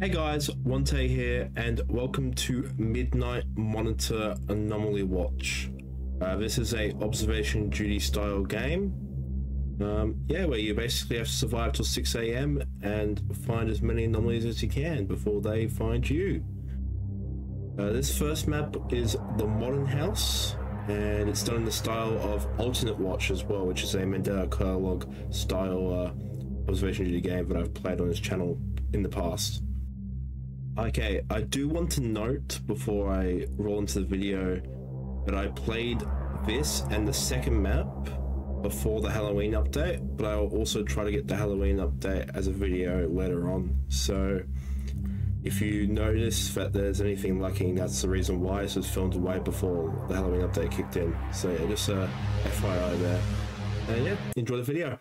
Hey guys, Wante here, and welcome to Midnight Monitor Anomaly Watch. This is a Observation Duty style game. Where you basically have to survive till 6 AM and find as many anomalies as you can before they find you. This first map is the Modern House, and it's done in the style of Alternate Watch as well, which is a Mandela Carlog style Observation Duty game that I've played on this channel in the past. Okay, I do want to note before I roll into the video that I played this and the second map before the Halloween update, but I will also try to get the Halloween update as a video later on. So if you notice that there's anything lacking, that's the reason why. This was filmed way before the Halloween update kicked in. So yeah, just a FYI there. And yeah, enjoy the video.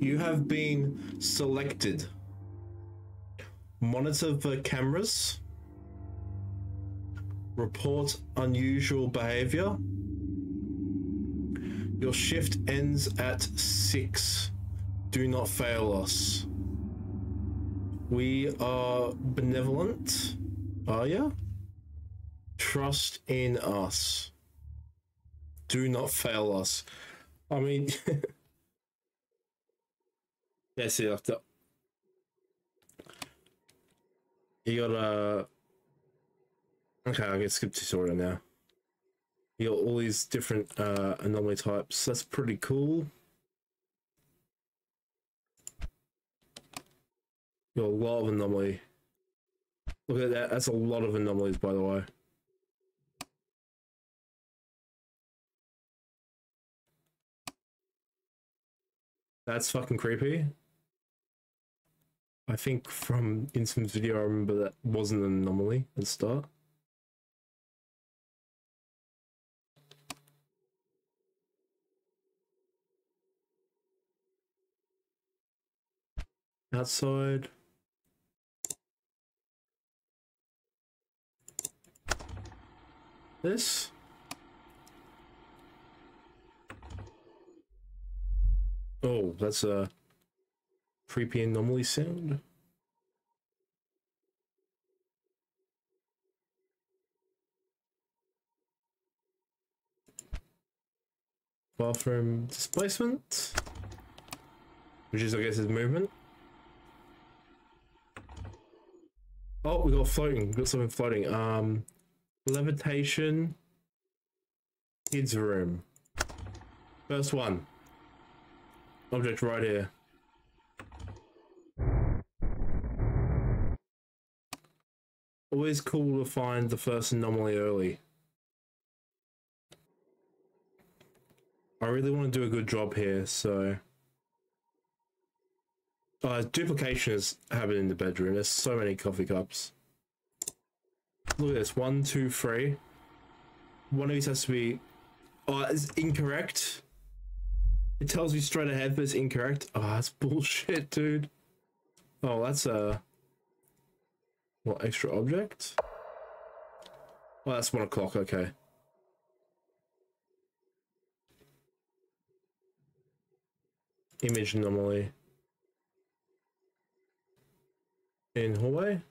You have been selected. Monitor the cameras. Report unusual behavior. Your shift ends at 6. Do not fail us. We are benevolent. Are you? Trust in us. Do not fail us. I mean, yes, yeah, after. You gotta... Okay, I'm gonna skip tutorial now. You got all these different anomaly types. That's pretty cool. You got a lot of anomaly. Look at that. That's a lot of anomalies, by the way. That's fucking creepy. I think from Insom's video, I remember that wasn't an anomaly at the start. Outside. This. Oh, that's a... creepy anomaly sound. Bathroom displacement, which is, I guess, his movement. Oh, we got floating. We got something floating. Levitation. Kids room. First one. Object right here. Always cool to find the first anomaly early. I really want to do a good job here, so... duplication is happening in the bedroom. There's so many coffee cups. Look at this. 1, 2, 3. One of these has to be... Oh, it's incorrect. It tells you straight ahead, but it's incorrect. Oh, that's bullshit, dude. Oh, that's a... What extra object? Well, that's 1 o'clock. Okay. Image anomaly. In hallway.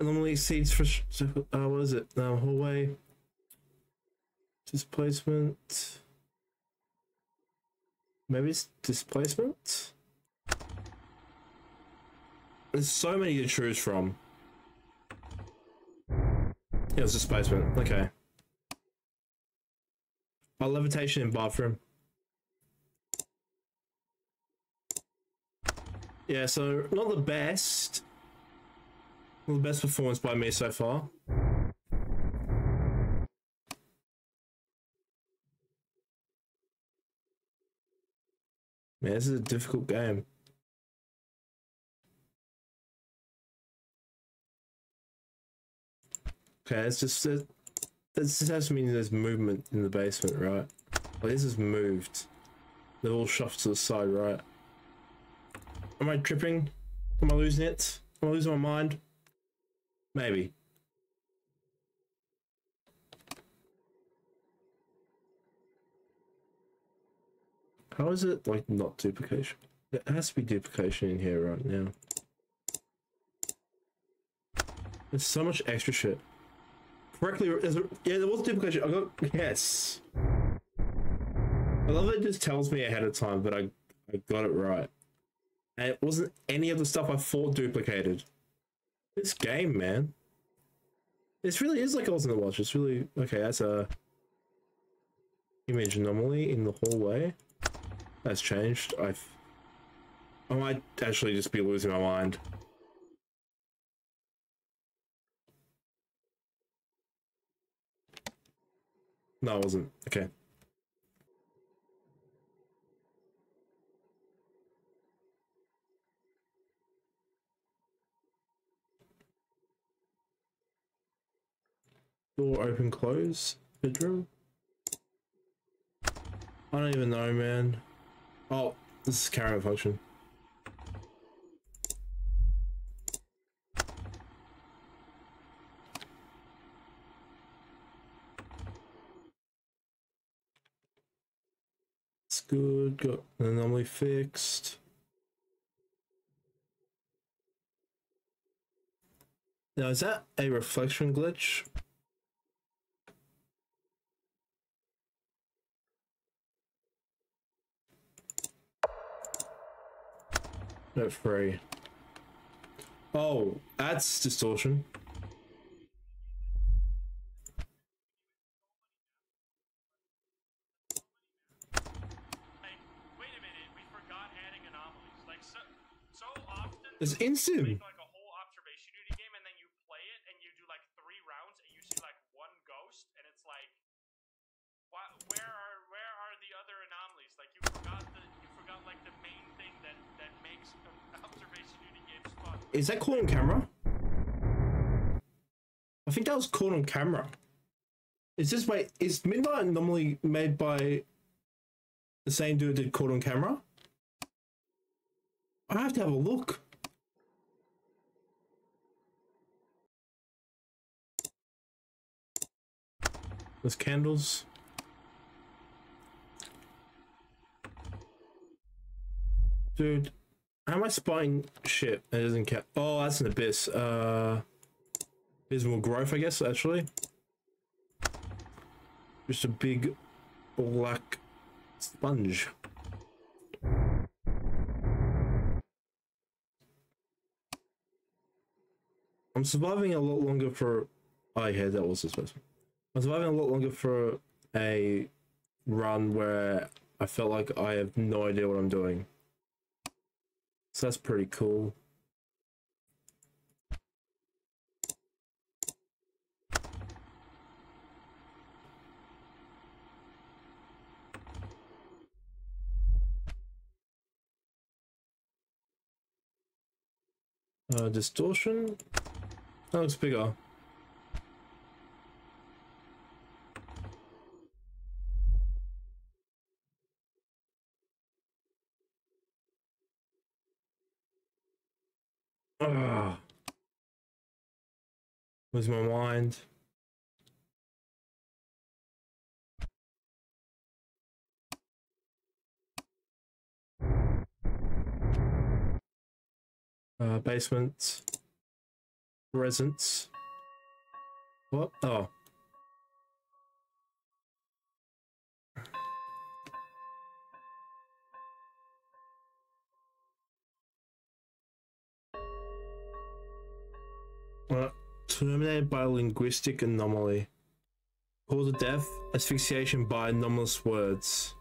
Anomaly exceeds for what is it? Hallway. Displacement. Maybe it's displacement. There's so many to choose from. It was displacement. Okay. Oh, levitation in bathroom. Yeah, so not the best. Not the best performance by me so far. Man, this is a difficult game. Okay, it's just that this has to mean there's movement in the basement, right? Well, this is moved. They're all shoved to the side, right? Am I tripping? Am I losing it? Am I losing my mind? Maybe. How is it, like, not duplication? There has to be duplication in here right now. There's so much extra shit. Correctly, yeah, there was duplication. I got, yes. I love it just tells me ahead of time that I got it right. And it wasn't any of the stuff I thought duplicated. This game, man. This really is like I was in the watch. It's really, okay, that's a image anomaly in the hallway. That's changed. I might actually just be losing my mind. No, I wasn't. Okay. Door open, close, bedroom. I don't even know, man. Oh, this is carrying a function. It's good, got an anomaly fixed. Now, is that a reflection glitch? No, free. Oh, that's distortion. Like, wait a minute, we forgot adding anomalies. Like so often it's instant. Like a whole observation duty game, and then you play it and you do like 3 rounds and you see like 1 ghost, and it's like, what, where are the other anomalies? Like you forgot like the main thing that makes observation duty games fun. Is that caught on camera? I think that was caught on camera. Is this is Midnight Anomaly made by the same dude that did Caught on Camera? I have to have a look. There's candles. Dude, how am I spying shit? It doesn't count. Oh, that's an abyss. Visible growth, I guess, actually. Just a big black sponge. I'm surviving a lot longer for... Oh yeah, that was this person. I'm surviving a lot longer for a run where I felt like I have no idea what I'm doing. So that's pretty cool. Distortion? That looks bigger. Lose my mind. Basement. Presence. What? Oh. Terminated by linguistic anomaly. Cause of death, asphyxiation by anomalous words.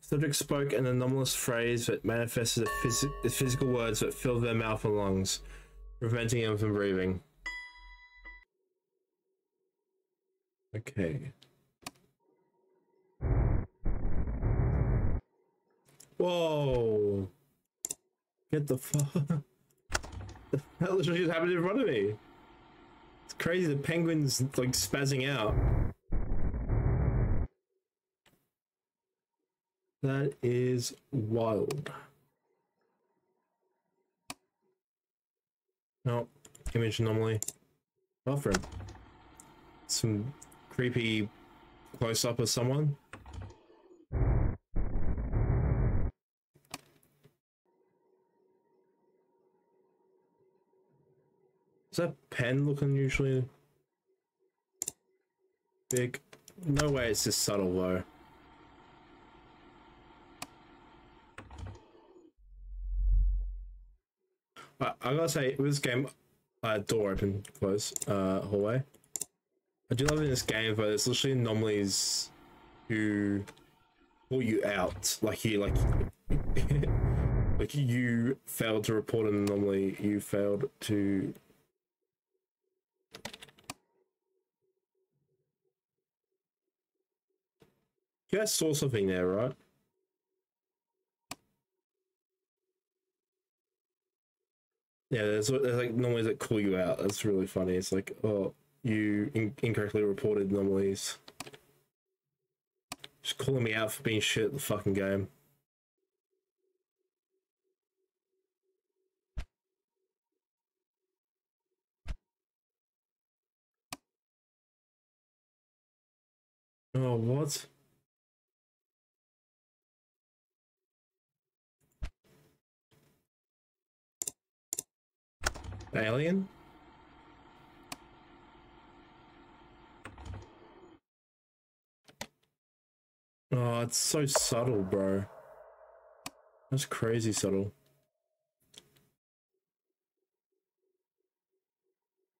Cedric spoke an anomalous phrase that manifested the physical words that filled their mouth and lungs, preventing them from breathing. Okay. Whoa! Get the fuck. That literally just happened in front of me. It's crazy, the penguin's like spazzing out. That is wild. No, image anomaly. Bathroom. Some creepy close-up of someone. Does that pen look unusually big? No way it's this subtle though. I gotta say, with this game, door open, close, hallway. I do love in this game, but it's literally anomalies who pull you out. Like you, like, like you failed to report an anomaly. You failed to. You guys saw something there, right? Yeah, there's like anomalies that call you out. That's really funny. It's like, oh, you incorrectly reported anomalies. Just calling me out for being shit at the fucking game. Oh, what? Alien? Oh, it's so subtle, bro. That's crazy subtle.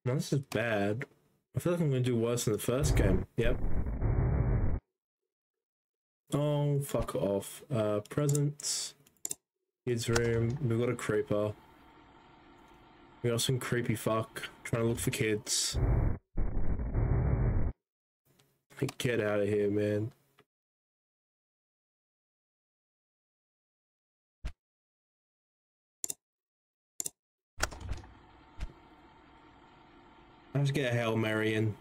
No, this is bad. I feel like I'm gonna do worse than the first game. Yep. Oh, fuck off. Presents. Kids room. We've got a creeper. We got some creepy fuck trying to look for kids. Get out of here, man. I have to get a Hail Mary in.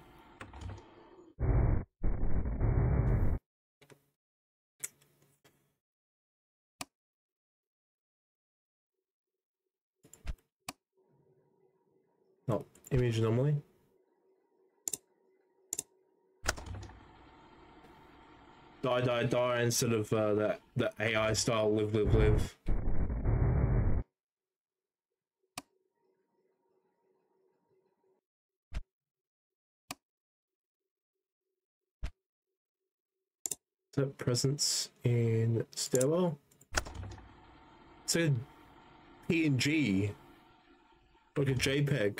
Oh, image anomaly. Die, die, die instead of that AI style live, live, live. Is that presence in stairwell? It's a PNG. Like a JPEG.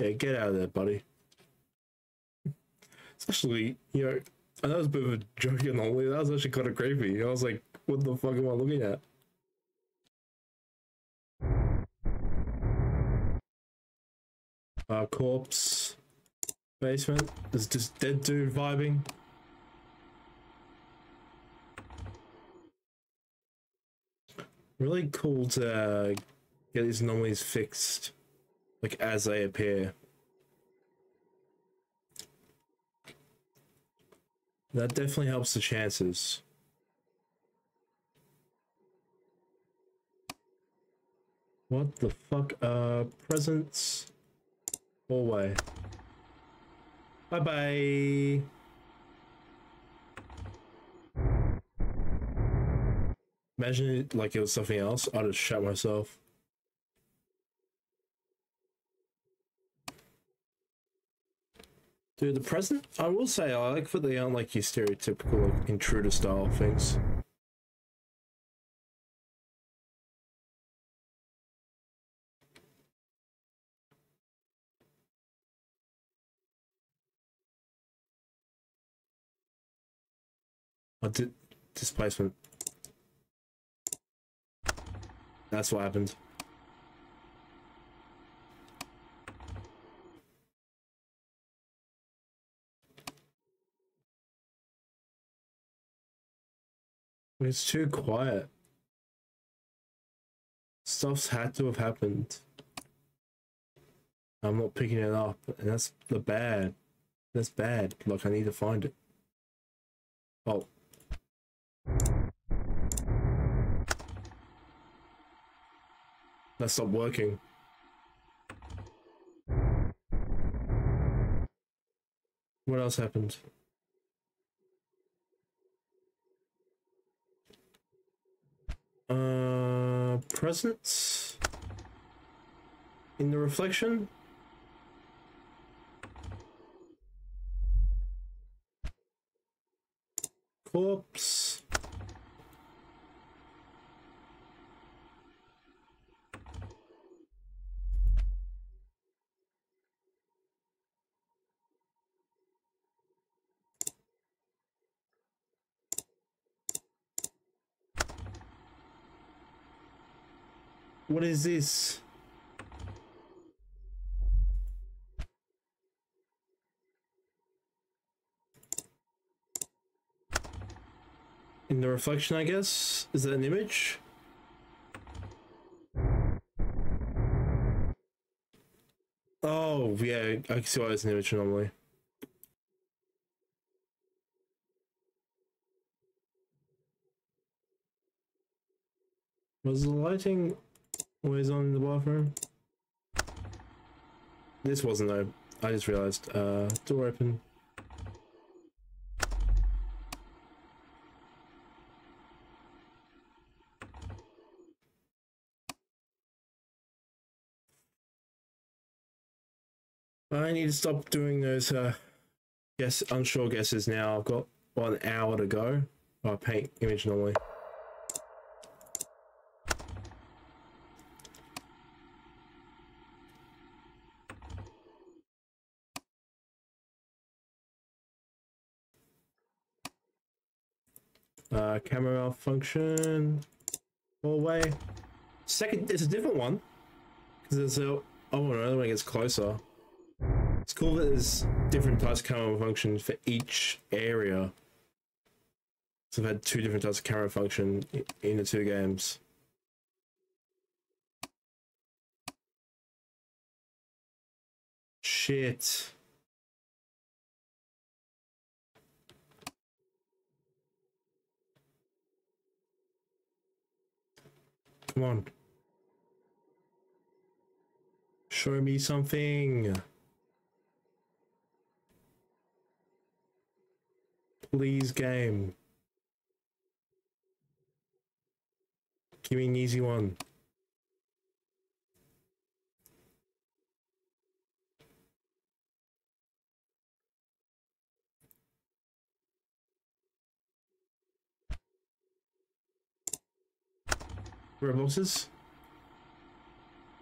Yeah, get out of there, buddy. It's actually, you know, I know it's a bit of a joke anomaly. That was actually kind of creepy. I was like, what the fuck am I looking at? Corpse. Basement. There's just dead dude vibing. Really cool to get these anomalies fixed, like as they appear. That definitely helps the chances. What the fuck? Presence. Hallway. Bye bye. Imagine it, like it was something else, I'd just shut myself. Dude, the present, I will say, I like that they aren't like your stereotypical like, intruder style things. I did displacement. That's what happened. It's too quiet. Stuff's had to have happened. I'm not picking it up, and that's the bad. That's bad. Like, I need to find it. Oh. That stopped working. What else happened? Presents? in the reflection. Corpse. What is this? In the reflection, I guess? Is that an image? Oh, yeah, I can see why it's an image anomaly. Was the lighting always on in the bathroom? This wasn't though. I just realized. Door open. I need to stop doing those unsure guesses now. I've got 1 hour to go. Oh, paint image anomaly. Camera malfunction. Hallway. Second, it's a different one. Cause there's a, oh no, when it gets closer. It's cool that there's different types of camera function for each area. So I've had 2 different types of camera function in the 2 games. Shit. Come on. Show me something. Please, game. Give me an easy one. Roboxes?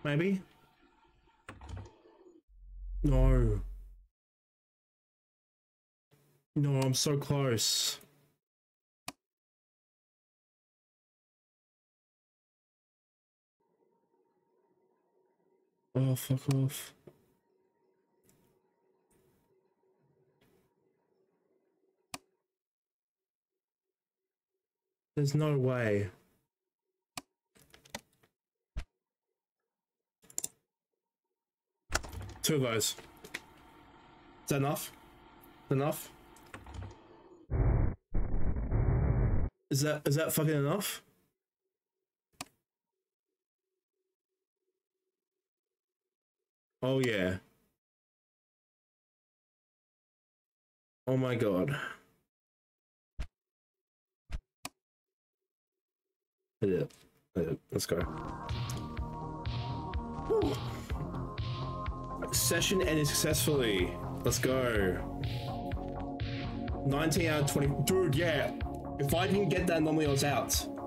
Maybe? No. No, I'm so close. Oh, fuck off. There's no way. Two of those. Is that enough? Enough? Is that fucking enough? Oh yeah. Oh my god. Yeah, let's go. Woo. Session ended successfully. Let's go. 19 out of 20. Dude, yeah. If I didn't get that anomaly, I was out.